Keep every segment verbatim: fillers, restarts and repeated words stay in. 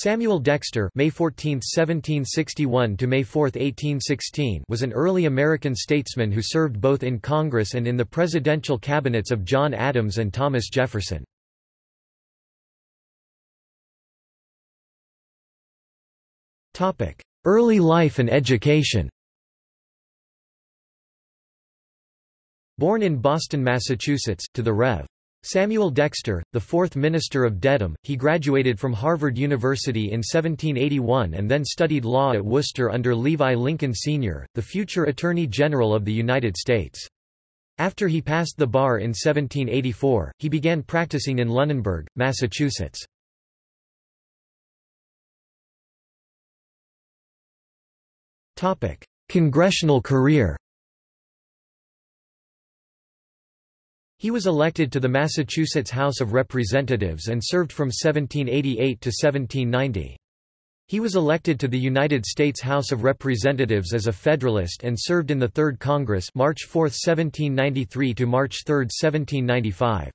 Samuel Dexter May fourteenth, seventeen sixty-one to May fourth, eighteen sixteen was an early American statesman who served both in Congress and in the presidential cabinets of John Adams and Thomas Jefferson. Early life and education. Born in Boston, Massachusetts, to the Rev. Samuel Dexter, the fourth minister of Dedham, he graduated from Harvard University in seventeen eighty-one and then studied law at Worcester under Levi Lincoln, Senior, the future Attorney General of the United States. After he passed the bar in seventeen eighty-four, he began practicing in Lunenburg, Massachusetts. Congressional career. He was elected to the Massachusetts House of Representatives and served from seventeen eighty-eight to seventeen ninety. He was elected to the United States House of Representatives as a Federalist and served in the Third Congress March fourth, seventeen ninety-three to March third, seventeen ninety-five.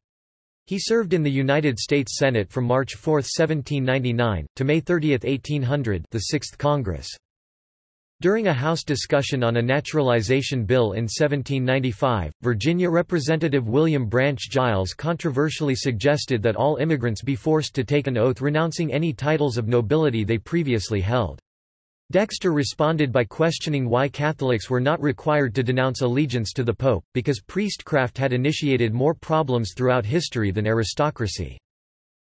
He served in the United States Senate from March fourth, seventeen ninety-nine, to May thirtieth, eighteen hundred, the Sixth Congress. During a House discussion on a naturalization bill in seventeen ninety-five, Virginia Representative William Branch Giles controversially suggested that all immigrants be forced to take an oath renouncing any titles of nobility they previously held. Dexter responded by questioning why Catholics were not required to denounce allegiance to the Pope, because priestcraft had initiated more problems throughout history than aristocracy.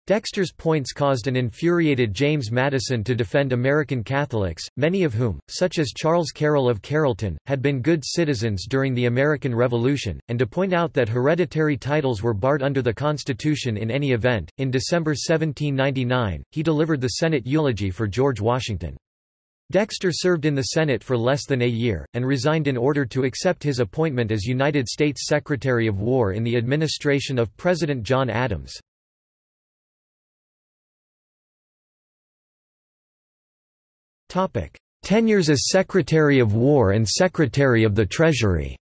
Dexter's points caused an infuriated James Madison to defend American Catholics, many of whom, such as Charles Carroll of Carrollton, had been good citizens during the American Revolution, and to point out that hereditary titles were barred under the Constitution in any event. In December seventeen ninety-nine, he delivered the Senate eulogy for George Washington. Dexter served in the Senate for less than a year, and resigned in order to accept his appointment as United States Secretary of War in the administration of President John Adams. Tenures as Secretary of War and Secretary of the Treasury.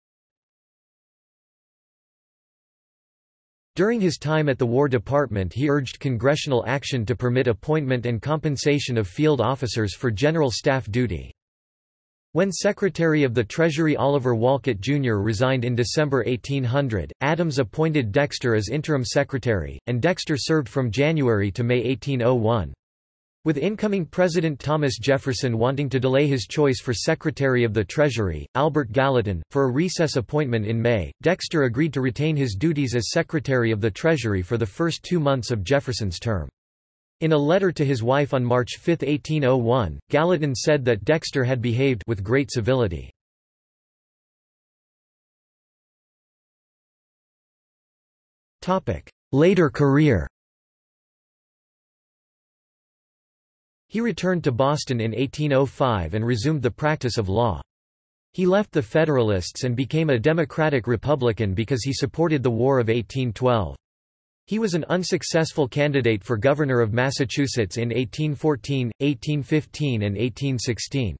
During his time at the War Department, he urged congressional action to permit appointment and compensation of field officers for general staff duty. When Secretary of the Treasury Oliver Wolcott Junior resigned in December eighteen hundred, Adams appointed Dexter as interim secretary, and Dexter served from January to May eighteen oh one. With incoming President Thomas Jefferson wanting to delay his choice for Secretary of the Treasury, Albert Gallatin, for a recess appointment in May, Dexter agreed to retain his duties as Secretary of the Treasury for the first two months of Jefferson's term. In a letter to his wife on March fifth, eighteen oh one, Gallatin said that Dexter had behaved with great civility. Later career. He returned to Boston in eighteen oh five and resumed the practice of law. He left the Federalists and became a Democratic Republican because he supported the War of eighteen twelve. He was an unsuccessful candidate for governor of Massachusetts in eighteen fourteen, eighteen fifteen, and eighteen sixteen.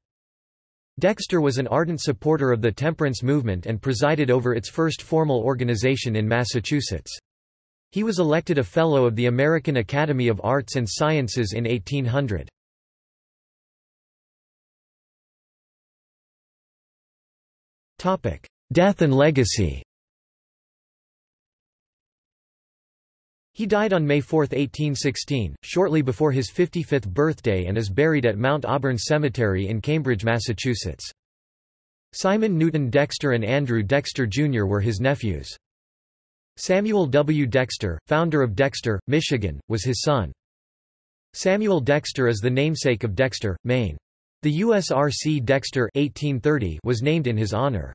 Dexter was an ardent supporter of the temperance movement and presided over its first formal organization in Massachusetts. He was elected a Fellow of the American Academy of Arts and Sciences in eighteen hundred. Death and legacy. He died on May fourth, eighteen sixteen, shortly before his fifty-fifth birthday, and is buried at Mount Auburn Cemetery in Cambridge, Massachusetts. Simon Newton Dexter and Andrew Dexter, Junior were his nephews. Samuel W. Dexter, founder of Dexter, Michigan, was his son. Samuel Dexter is the namesake of Dexter, Maine. The U S R C Dexter eighteen thirty was named in his honor.